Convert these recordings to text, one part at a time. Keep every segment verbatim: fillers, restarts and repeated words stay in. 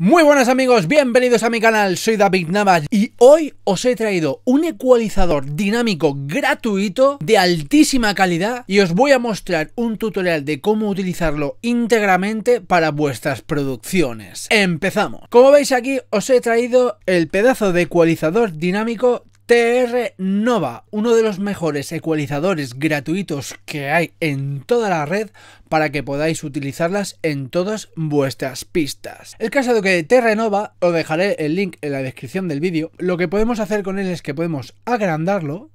Muy buenas amigos, bienvenidos a mi canal, soy David Navas y hoy os he traído un ecualizador dinámico gratuito de altísima calidad y os voy a mostrar un tutorial de cómo utilizarlo íntegramente para vuestras producciones. ¡Empezamos! Como veis aquí os he traído el pedazo de ecualizador dinámico T R Nova, uno de los mejores ecualizadores gratuitos que hay en toda la red para que podáis utilizarlas en todas vuestras pistas. El caso de que T R Nova, os dejaré el link en la descripción del vídeo, lo que podemos hacer con él es que podemos agrandarlo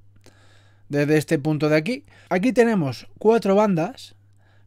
desde este punto de aquí. Aquí tenemos cuatro bandas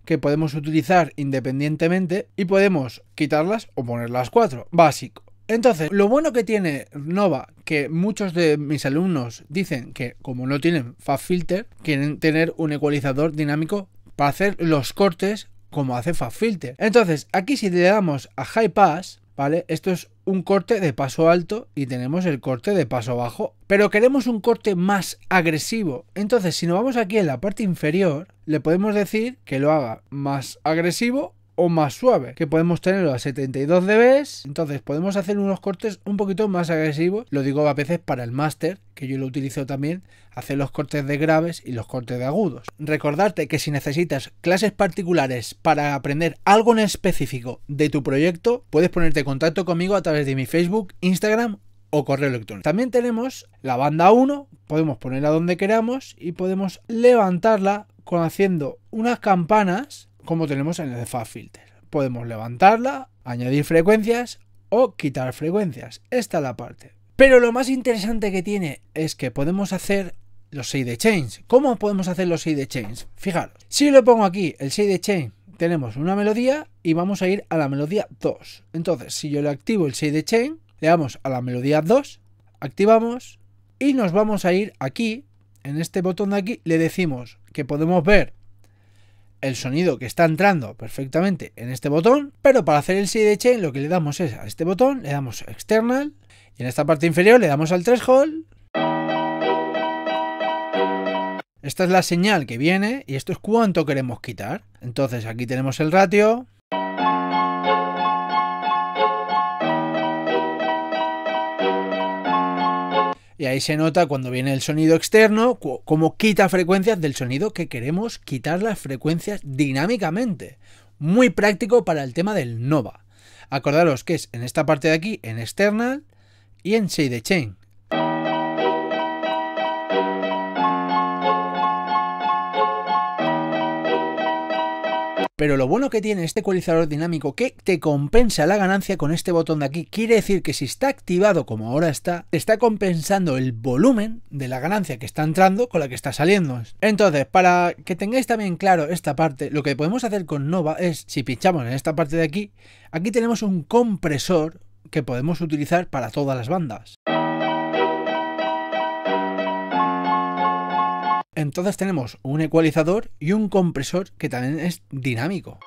que podemos utilizar independientemente y podemos quitarlas o ponerlas cuatro, básico. Entonces, lo bueno que tiene Nova, que muchos de mis alumnos dicen que como no tienen FabFilter, quieren tener un ecualizador dinámico para hacer los cortes como hace FabFilter. Entonces, aquí si le damos a High Pass, ¿vale? Esto es un corte de paso alto y tenemos el corte de paso bajo. Pero queremos un corte más agresivo. Entonces, si nos vamos aquí en la parte inferior, le podemos decir que lo haga más agresivo o más suave, que podemos tenerlo a setenta y dos decibelios, entonces podemos hacer unos cortes un poquito más agresivos. Lo digo a veces para el máster, que yo lo utilizo también, hacer los cortes de graves y los cortes de agudos. Recordarte que si necesitas clases particulares para aprender algo en específico de tu proyecto, puedes ponerte en contacto conmigo a través de mi Facebook, Instagram o correo electrónico. También tenemos la banda uno, podemos ponerla donde queramos y podemos levantarla con haciendo unas campanas como tenemos en el FabFilter. Podemos levantarla, añadir frecuencias o quitar frecuencias. Esta es la parte. Pero lo más interesante que tiene es que podemos hacer los shade change. ¿Cómo podemos hacer los shade change? Fijaros, si le pongo aquí el shade change, tenemos una melodía y vamos a ir a la melodía dos. Entonces, si yo le activo el shade change, le damos a la melodía dos, activamos y nos vamos a ir aquí, en este botón de aquí, le decimos que podemos ver el sonido que está entrando perfectamente en este botón, pero para hacer el shade change lo que le damos es a este botón, le damos external y en esta parte inferior le damos al threshold. Esta es la señal que viene y esto es cuánto queremos quitar. Entonces aquí tenemos el ratio. Y ahí se nota cuando viene el sonido externo, cómo quita frecuencias del sonido que queremos quitar las frecuencias dinámicamente. Muy práctico para el tema del Nova. Acordaros que es en esta parte de aquí, en External y en Shade Change. Pero lo bueno que tiene este ecualizador dinámico, que te compensa la ganancia con este botón de aquí, quiere decir que si está activado como ahora está, te está compensando el volumen de la ganancia que está entrando con la que está saliendo. Entonces, para que tengáis también claro esta parte, lo que podemos hacer con Nova es, si pinchamos en esta parte de aquí, aquí tenemos un compresor que podemos utilizar para todas las bandas. Entonces tenemos un ecualizador y un compresor que también es dinámico.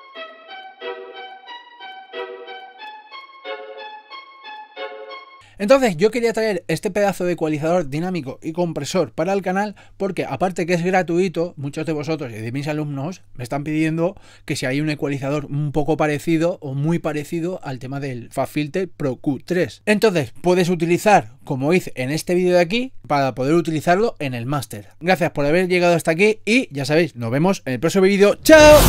Entonces yo quería traer este pedazo de ecualizador dinámico y compresor para el canal porque aparte que es gratuito, muchos de vosotros y de mis alumnos me están pidiendo que si hay un ecualizador un poco parecido o muy parecido al tema del FabFilter Pro Q tres. Entonces puedes utilizar, como hice en este vídeo de aquí, para poder utilizarlo en el máster. Gracias por haber llegado hasta aquí y ya sabéis, nos vemos en el próximo vídeo. ¡Chao!